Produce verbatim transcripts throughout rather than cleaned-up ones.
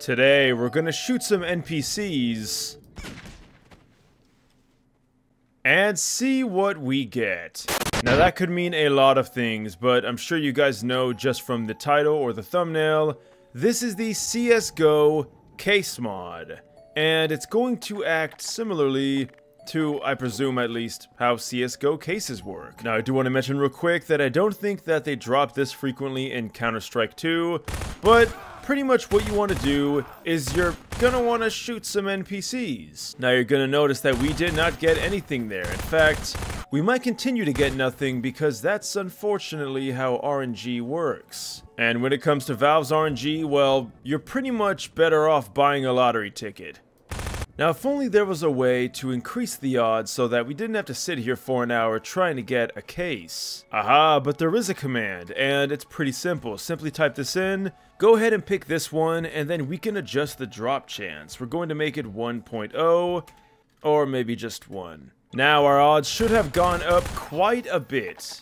Today, we're gonna shoot some N P Cs and see what we get. Now that could mean a lot of things, but I'm sure you guys know just from the title or the thumbnail, this is the C S G O case mod. And it's going to act similarly to, I presume at least, how C S G O cases work. Now I do want to mention real quick that I don't think that they drop this frequently in Counter-Strike two, but pretty much what you want to do is you're gonna want to shoot some N P Cs. Now you're gonna notice that we did not get anything there. In fact, we might continue to get nothing because that's unfortunately how R N G works. And when it comes to Valve's R N G, well, you're pretty much better off buying a lottery ticket. Now if only there was a way to increase the odds so that we didn't have to sit here for an hour trying to get a case. Aha, but there is a command, and it's pretty simple. Simply type this in. Go ahead and pick this one, and then we can adjust the drop chance. We're going to make it one point oh, or maybe just one. Now our odds should have gone up quite a bit.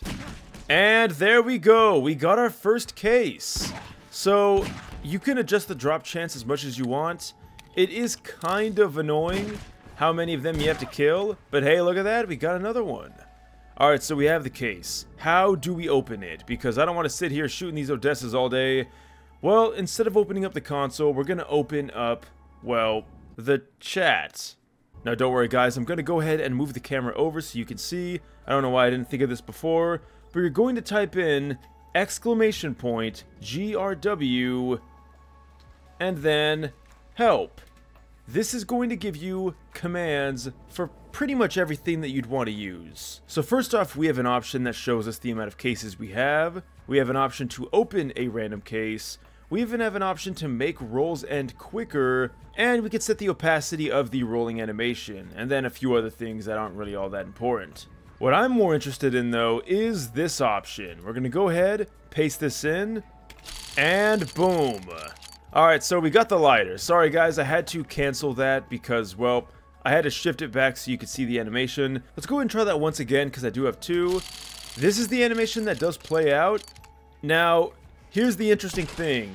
And there we go, we got our first case. So you can adjust the drop chance as much as you want. It is kind of annoying how many of them you have to kill, but hey, look at that, we got another one. Alright, so we have the case. How do we open it? Because I don't want to sit here shooting these Odessas all day. Well, instead of opening up the console, we're going to open up, well, the chat. Now, don't worry, guys. I'm going to go ahead and move the camera over so you can see. I don't know why I didn't think of this before, but you're going to type in exclamation point G R W and then help. This is going to give you commands for pretty much everything that you'd want to use. So first off, we have an option that shows us the amount of cases we have. We have an option to open a random case. We even have an option to make rolls end quicker, and we can set the opacity of the rolling animation, and then a few other things that aren't really all that important. What I'm more interested in, though, is this option. We're gonna go ahead, paste this in, and boom. Alright, so we got the lighter. Sorry guys, I had to cancel that because, well, I had to shift it back so you could see the animation. Let's go ahead and try that once again because I do have two. This is the animation that does play out. Now, here's the interesting thing.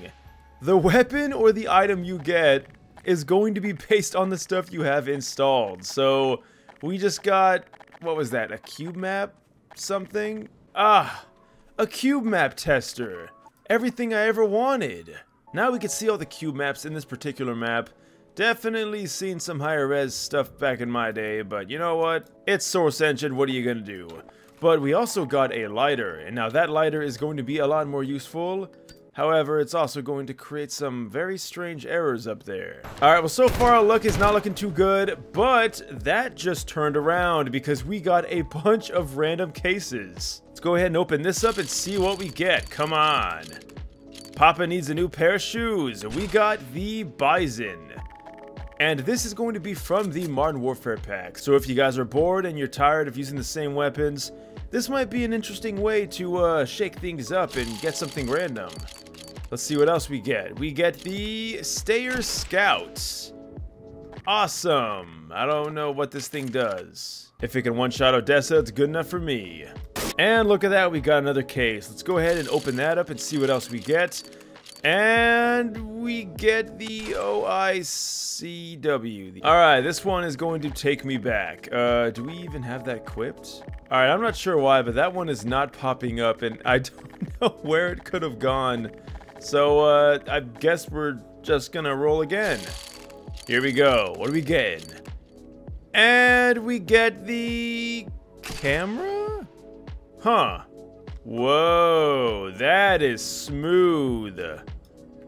The weapon or the item you get is going to be based on the stuff you have installed. So we just got, what was that, a cube map something? Ah, a cube map tester. Everything I ever wanted. Now we can see all the cube maps in this particular map. Definitely seen some higher res stuff back in my day, but you know what? It's Source Engine, what are you gonna do? But we also got a lighter, and now that lighter is going to be a lot more useful. However, it's also going to create some very strange errors up there. Alright, well so far our luck is not looking too good, but that just turned around because we got a bunch of random cases. Let's go ahead and open this up and see what we get, come on. Papa needs a new pair of shoes. We got the Bison. And this is going to be from the Modern Warfare pack. So if you guys are bored and you're tired of using the same weapons, this might be an interesting way to uh, shake things up and get something random. Let's see what else we get. We get the Stayer Scout. Awesome. I don't know what this thing does. If it can one-shot Odessa, it's good enough for me. And look at that, we got another case. Let's go ahead and open that up and see what else we get. And we get the O I C W. Alright, this one is going to take me back. Uh, do we even have that equipped? Alright, I'm not sure why, but that one is not popping up, and I don't know where it could have gone. So, uh, I guess we're just gonna roll again. Here we go. What are we getting? And we get the camera? Huh. Whoa, that is smooth.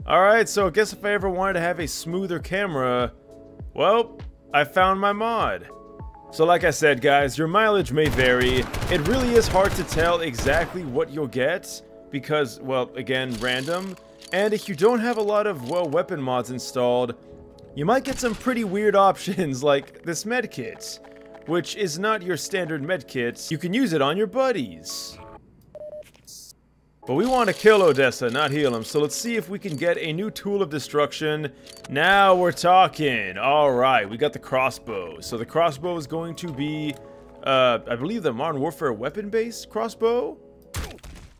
Alright, so I guess if I ever wanted to have a smoother camera, well, I found my mod. So like I said, guys, your mileage may vary. It really is hard to tell exactly what you'll get because, well, again, random. And if you don't have a lot of, well, weapon mods installed, you might get some pretty weird options like this medkit, which is not your standard medkit. You can use it on your buddies. But we want to kill Odessa, not heal him, so let's see if we can get a new tool of destruction. Now we're talking. Alright, we got the crossbow. So the crossbow is going to be, uh, I believe the Modern Warfare weapon-based crossbow?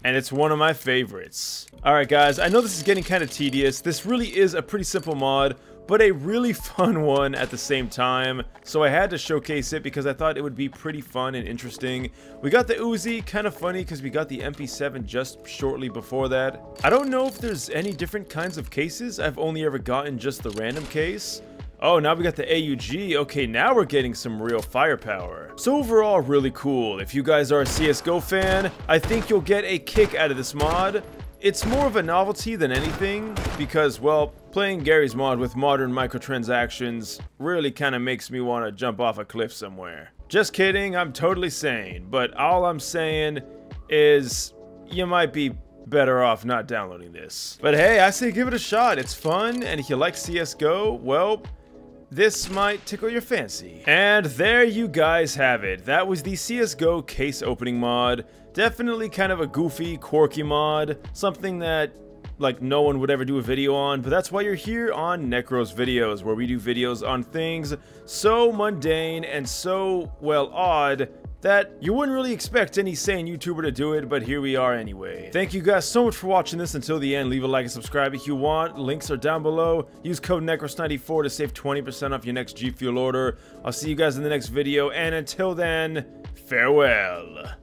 and it's one of my favorites. Alright guys, I know this is getting kind of tedious. This really is a pretty simple mod, but a really fun one at the same time, so I had to showcase it because I thought it would be pretty fun and interesting. We got the Uzi, kind of funny because we got the M P seven just shortly before that. I don't know if there's any different kinds of cases. I've only ever gotten just the random case. Oh, now we got the A U G. Okay, now we're getting some real firepower. So overall, really cool. If you guys are a C S G O fan, I think you'll get a kick out of this mod. It's more of a novelty than anything because, well, playing Garry's Mod with modern microtransactions really kind of makes me want to jump off a cliff somewhere. Just kidding, I'm totally sane, but all I'm saying is you might be better off not downloading this. But hey, I say give it a shot. It's fun, and if you like C S G O, well, this might tickle your fancy. And there you guys have it. That was the C S G O case opening mod. Definitely kind of a goofy, quirky mod. Something that, like, no one would ever do a video on. But that's why you're here on Necro's Videos, where we do videos on things so mundane and so, well, odd that you wouldn't really expect any sane YouTuber to do it, but here we are anyway. Thank you guys so much for watching this until the end. Leave a like and subscribe if you want. Links are down below. Use code necros ninety-four to save twenty percent off your next G Fuel order. I'll see you guys in the next video, and until then, farewell.